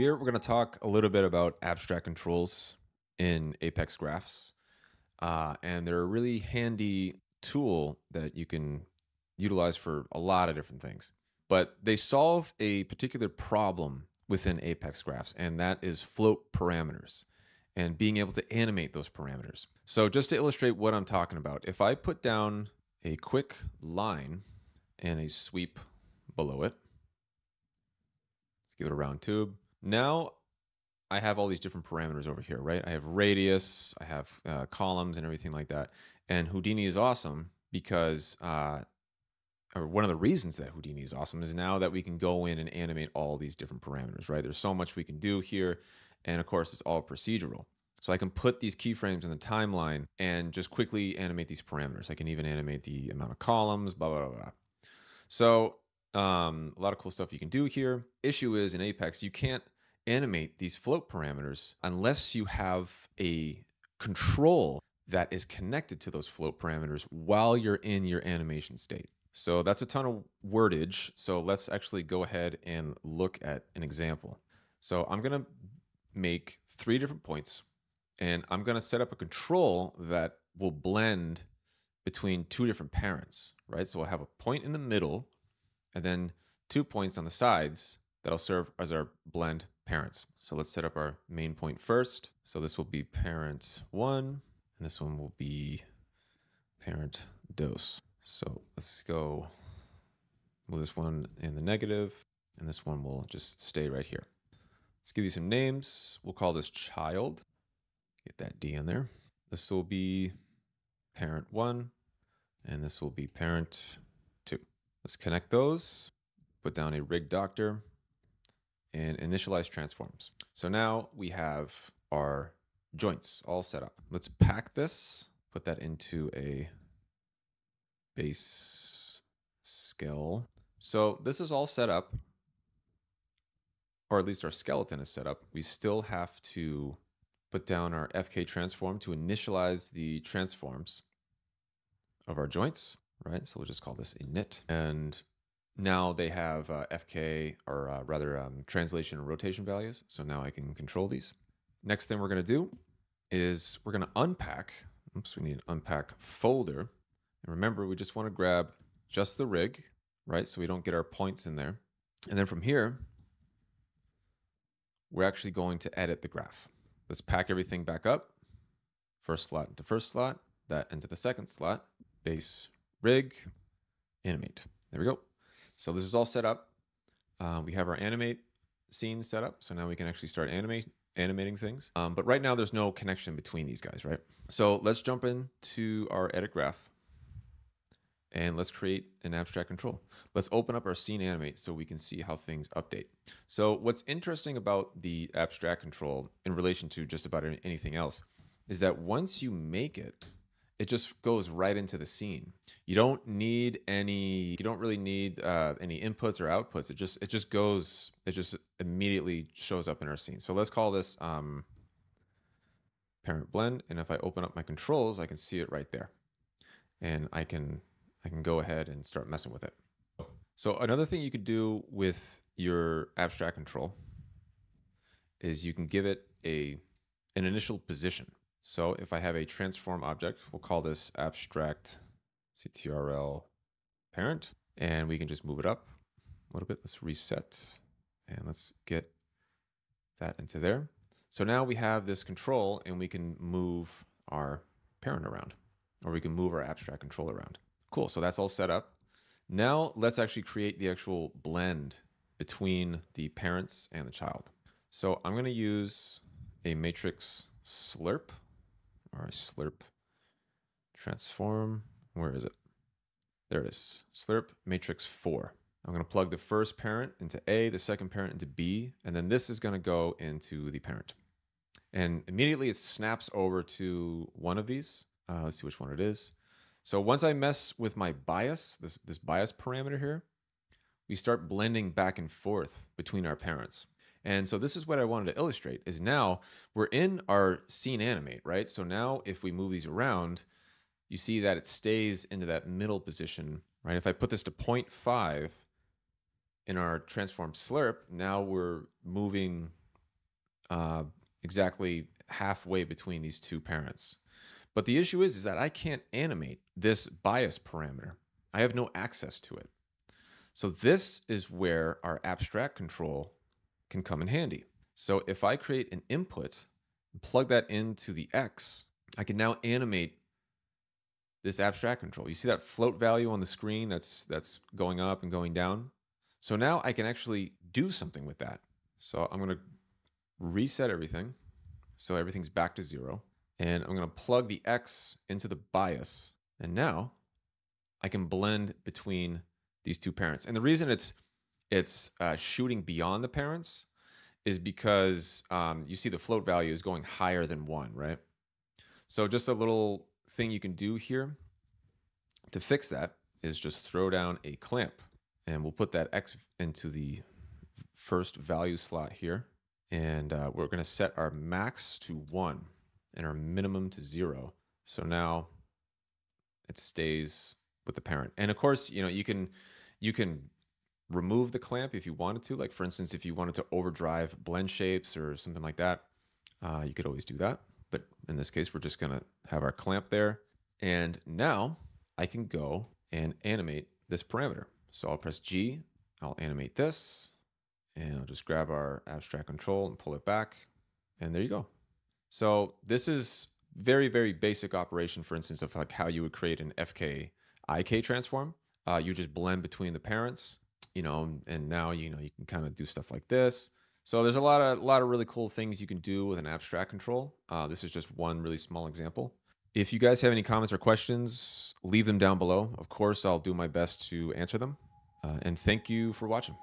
Here we're going to talk a little bit about abstract controls in Apex Graphs, and they're a really handy tool that you can utilize for a lot of different things. But they solve a particular problem within Apex Graphs, and that is float parameters and being able to animate those parameters. So just to illustrate what I'm talking about, if I put down a quick line and a sweep below it, let's give it a round tube. Now I have all these different parameters over here, right? I have radius, I have columns and everything like that. And Houdini is awesome because, or one of the reasons that Houdini is awesome is now that we can go in and animate all these different parameters, right? There's so much we can do here. And of course it's all procedural. So I can put these keyframes in the timeline and just quickly animate these parameters. I can even animate the amount of columns, blah, blah, blah, blah. So a lot of cool stuff you can do here. Issue is in Apex, you can't animate these float parameters unless you have a control that is connected to those float parameters while you're in your animation state. So that's a ton of wordage. So let's actually go ahead and look at an example. So I'm going to make three different points and I'm going to set up a control that will blend between two different parents, right? So we'll have a point in the middle and then 2 points on the sides that'll serve as our blend parents. So let's set up our main point first. So this will be parent one, and this one will be parent dos. So let's go move this one in the negative, and this one will just stay right here. Let's give you some names. We'll call this child. Get that D in there. This will be parent one, and this will be parent two. Let's connect those, put down a rig doctor, and initialize transforms. So now we have our joints all set up. Let's pack this, put that into a base scale. So this is all set up, or at least our skeleton is set up. We still have to put down our FK transform to initialize the transforms of our joints, right? So we'll just call this init. And now they have FK, or rather translation and rotation values. So now I can control these. Next thing we're gonna do is we're gonna unpack, oops, we need an unpack folder. And remember, we just wanna grab just the rig, right? So we don't get our points in there. And then from here, we're actually going to edit the graph. Let's pack everything back up. First slot into first slot, that into the second slot, base rig, animate, there we go. So this is all set up. We have our animate scene set up. So now we can actually start animating things. But right now there's no connection between these guys, right? So let's jump into our edit graph and let's create an abstract control. Let's open up our scene animate so we can see how things update. So what's interesting about the abstract control in relation to just about anything else is that once you make it, it just goes right into the scene. You don't need any, you don't really need any inputs or outputs. It just goes, it just immediately shows up in our scene. So let's call this parent blend. And if I open up my controls, I can see it right there. And I can go ahead and start messing with it. So another thing you could do with your abstract control is you can give it an initial position. So if I have a transform object, we'll call this abstract CTRL parent, and we can just move it up a little bit. Let's reset and let's get that into there. So now we have this control and we can move our parent around, or we can move our abstract control around. Cool, so that's all set up. Now let's actually create the actual blend between the parents and the child. So I'm gonna use a matrix slurp, or a slurp transform. Where is it? There it is. Slurp matrix 4. I'm going to plug the first parent into A, the second parent into B, and then this is going to go into the parent. And immediately it snaps over to one of these. Let's see which one it is. So once I mess with my bias, this bias parameter here, we start blending back and forth between our parents. And so this is what I wanted to illustrate, is now we're in our scene animate, right? So now if we move these around, you see that it stays into that middle position, right? If I put this to 0.5 in our transform slurp, now we're moving exactly halfway between these two parents. But the issue is that I can't animate this bias parameter. I have no access to it. So this is where our abstract control can come in handy. So if I create an input and plug that into the X, I can now animate this abstract control. You see that float value on the screen that's going up and going down? So now I can actually do something with that. So I'm going to reset everything. So everything's back to zero. And I'm going to plug the X into the bias. And now I can blend between these two parents. And the reason it's shooting beyond the parents is because you see the float value is going higher than one, right? So just a little thing you can do here to fix that is just throw down a clamp, and we'll put that X into the first value slot here. And we're going to set our max to 1 and our minimum to 0. So now it stays with the parent. And of course, you know, you can remove the clamp if you wanted to. Like for instance, if you wanted to overdrive blend shapes or something like that, you could always do that. But in this case, we're just going to have our clamp there. And now I can go and animate this parameter. So I'll press G, I'll animate this, and I'll just grab our abstract control and pull it back. And there you go. So this is very, very basic operation, for instance, of like how you would create an FK IK transform. You just blend between the parents, you know, and now, you know, you can kind of do stuff like this. So there's a lot of really cool things you can do with an abstract control. This is just one really small example. If you guys have any comments or questions, leave them down below. Of course, I'll do my best to answer them. And thank you for watching.